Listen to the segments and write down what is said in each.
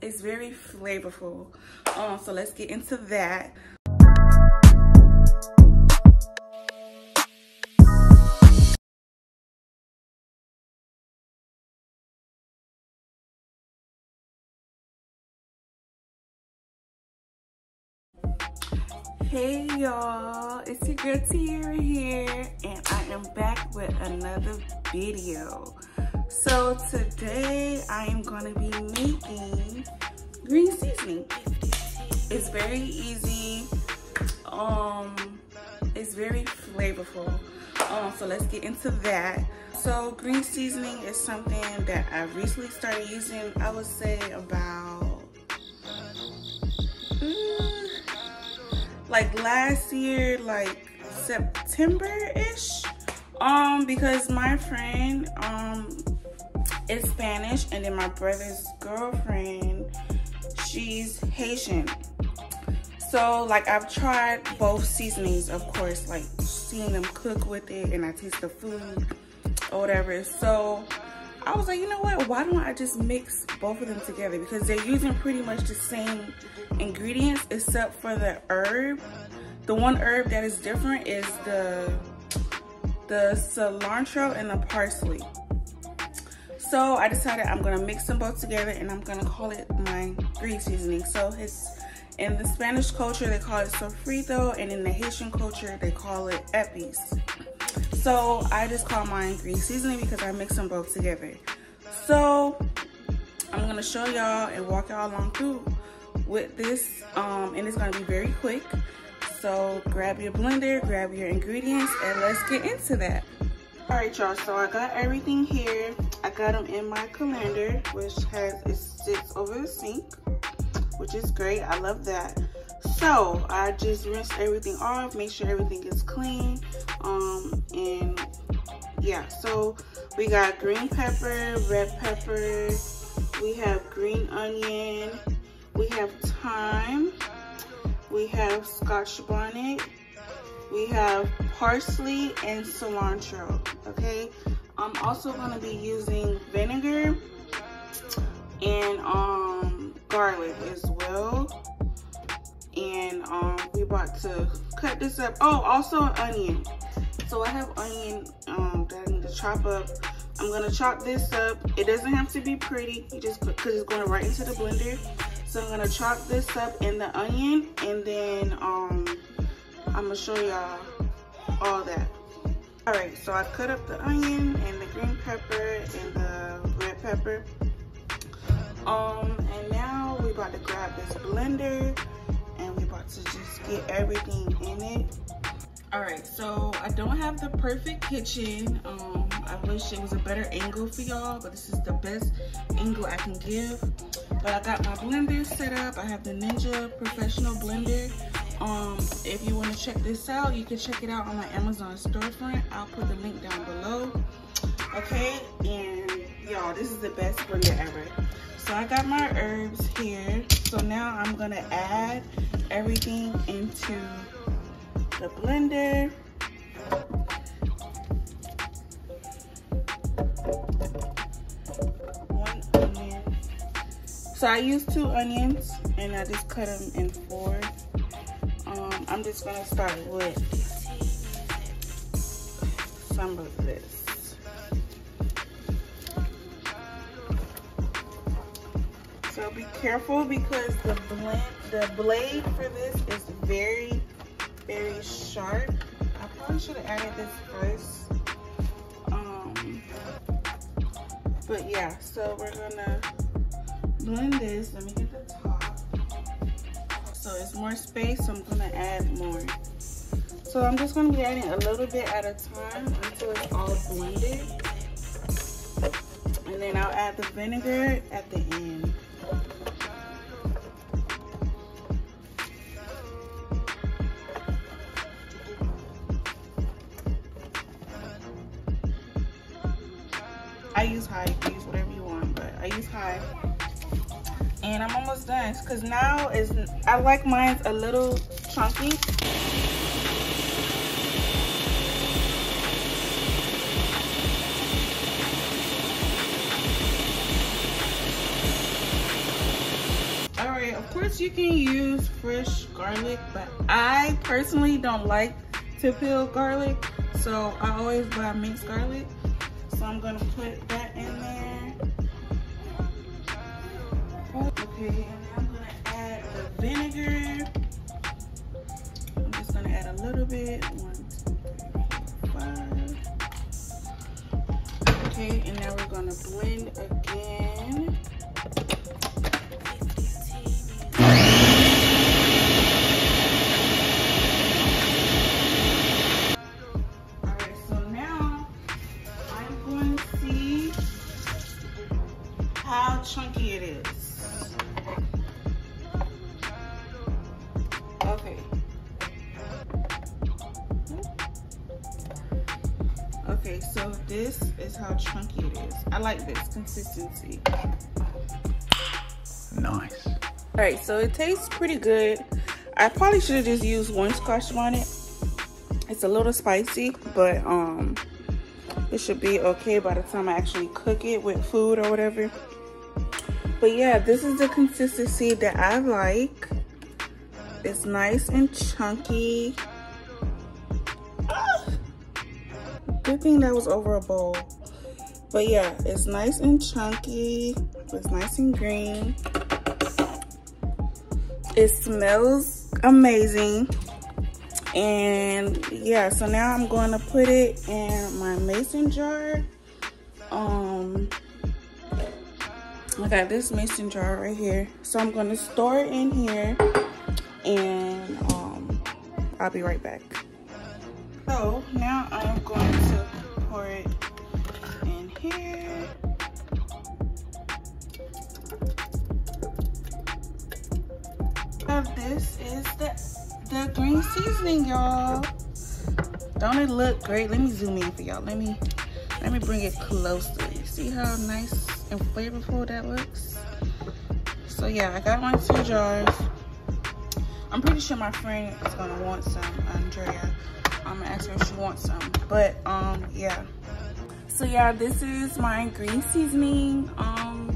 It's very flavorful. So let's get into that. Hey y'all, it's your girl Tiara here, and I am back with another video. So today I am going to be making green seasoning. It's very easy, it's very flavorful, so let's get into that. So green seasoning is something that I recently started using, I would say about like last year, like September-ish, because my friend is Spanish, and then my brother's girlfriend, she's Haitian. So like I've tried both seasonings, of course, like seeing them cook with it, and I taste the food or whatever. So I was like, you know what, why don't I just mix both of them together, because they're using pretty much the same ingredients except for the herb. The one herb that is different is the cilantro and the parsley. So I decided I'm gonna mix them both together, and I'm gonna call it my green seasoning. So it's, in the Spanish culture they call it sofrito, and in the Haitian culture they call it epis. So I just call mine green seasoning because I mix them both together. So I'm gonna show y'all and walk y'all along through with this, and it's gonna be very quick. So grab your blender, grab your ingredients, and let's get into that. All right, y'all, so I got everything here. I got them in my colander, which sits over the sink, which is great, I love that. So I just rinse everything off, make sure everything is clean, and yeah. So we got green pepper, red pepper, we have green onion, we have thyme, we have Scotch bonnet, we have parsley and cilantro. Okay, I'm also gonna be using vinegar and garlic as well. And we're about to cut this up. Oh, also an onion. So I have onion that I need to chop up. I'm gonna chop this up. It doesn't have to be pretty, you just, because it's going right into the blender. So I'm gonna chop this up in the onion, and then I'm gonna show y'all all that. All right, so I cut up the onion and the green pepper and the red pepper. And now we're about to grab this blender, and we're about to just get everything in it. All right, so I don't have the perfect kitchen. I wish it was a better angle for y'all, but this is the best angle I can give. But I got my blender set up. I have the Ninja Professional Blender. If you want to check this out, you can check it out on my Amazon storefront. I'll put the link down below. Okay, and y'all, this is the best blender ever. So I got my herbs here. So now I'm gonna add everything into the blender. One onion. So I used 2 onions, and I just cut them in 4. I'm just gonna start with some of this. So be careful, because the blade for this is very, very sharp. I probably should have added this first. But yeah, so we're gonna blend this. Let me get the top. So it's more space, so I'm gonna add more. So I'm just gonna be adding a little bit at a time until it's all blended. And then I'll add the vinegar at the end. I use high, you can use whatever you want, but I use high. And I'm almost done, because now is, I like mine a little chunky. garlic. Of course you can use fresh garlic, but I personally don't like to peel garlic, so I always buy minced garlic. So I'm gonna put that in there. Okay, and I'm gonna add the vinegar. I'm just gonna add a little bit. 1, 2, 3, 4, 5. Okay, and now we're gonna blend again. Chunky it is. Okay. Okay, so this is how chunky it is. I like this consistency. Nice. All right, so it tastes pretty good. I probably should have just used one Scotch Bonnet. It's a little spicy, but it should be okay by the time I actually cook it with food or whatever. But yeah, this is the consistency that I like. It's nice and chunky. Ah! Good thing that was over a bowl. But yeah, it's nice and chunky. It's nice and green. It smells amazing. And yeah, so now I'm going to put it in my mason jar. I got this mason jar right here, so I'm gonna store it in here, and I'll be right back. So now I'm going to pour it in here. This is the green seasoning, y'all. Don't it look great? Let me zoom in for y'all. Let me bring it closely. See how nice and flavorful that looks? So yeah, I got my 2 jars. I'm pretty sure my friend is gonna want some, Andrea. I'm gonna ask her if she wants some, but yeah. So yeah, this is my green seasoning.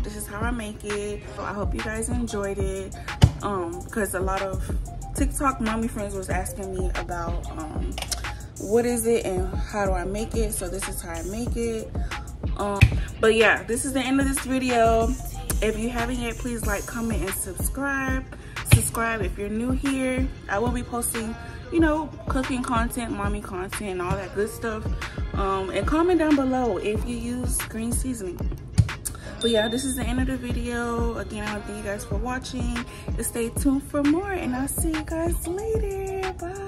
This is how I make it. So I hope you guys enjoyed it. Because a lot of TikTok mommy friends was asking me about what is it and how do I make it. So this is how I make it. But yeah, this is the end of this video. If you haven't yet, please like, comment, and subscribe if you're new here. I will be posting, you know, cooking content, mommy content, and all that good stuff. And comment down below if you use green seasoning. But yeah, this is the end of the video. Again, I want to thank you guys for watching, and stay tuned for more, and I'll see you guys later. Bye.